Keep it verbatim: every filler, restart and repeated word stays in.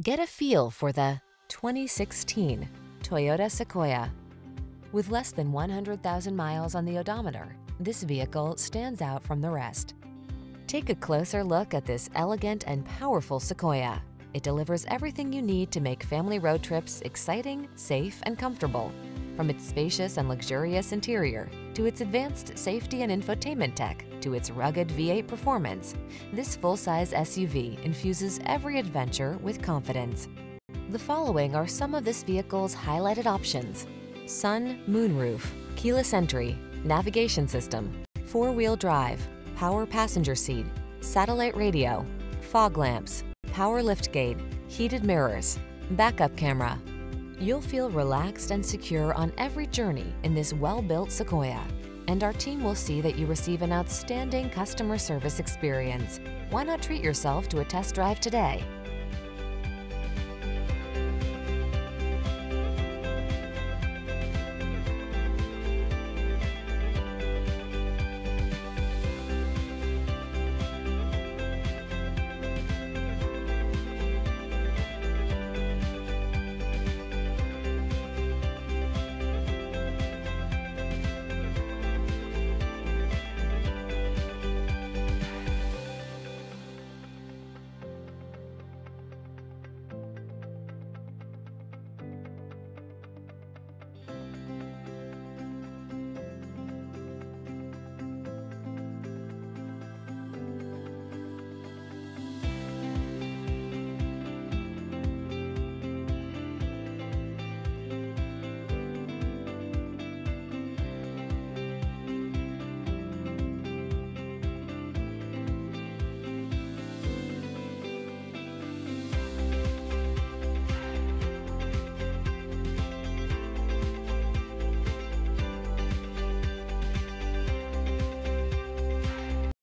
Get a feel for the twenty sixteen Toyota Sequoia. With less than one hundred thousand miles on the odometer, this vehicle stands out from the rest. Take a closer look at this elegant and powerful Sequoia. It delivers everything you need to make family road trips exciting, safe, and comfortable. From its spacious and luxurious interior, to its advanced safety and infotainment tech, to its rugged V eight performance, this full-size S U V infuses every adventure with confidence. The following are some of this vehicle's highlighted options: sun, moonroof, keyless entry, navigation system, four-wheel drive, power passenger seat, satellite radio, fog lamps, power liftgate, heated mirrors, backup camera. You'll feel relaxed and secure on every journey in this well-built Sequoia, and our team will see that you receive an outstanding customer service experience. Why not treat yourself to a test drive today?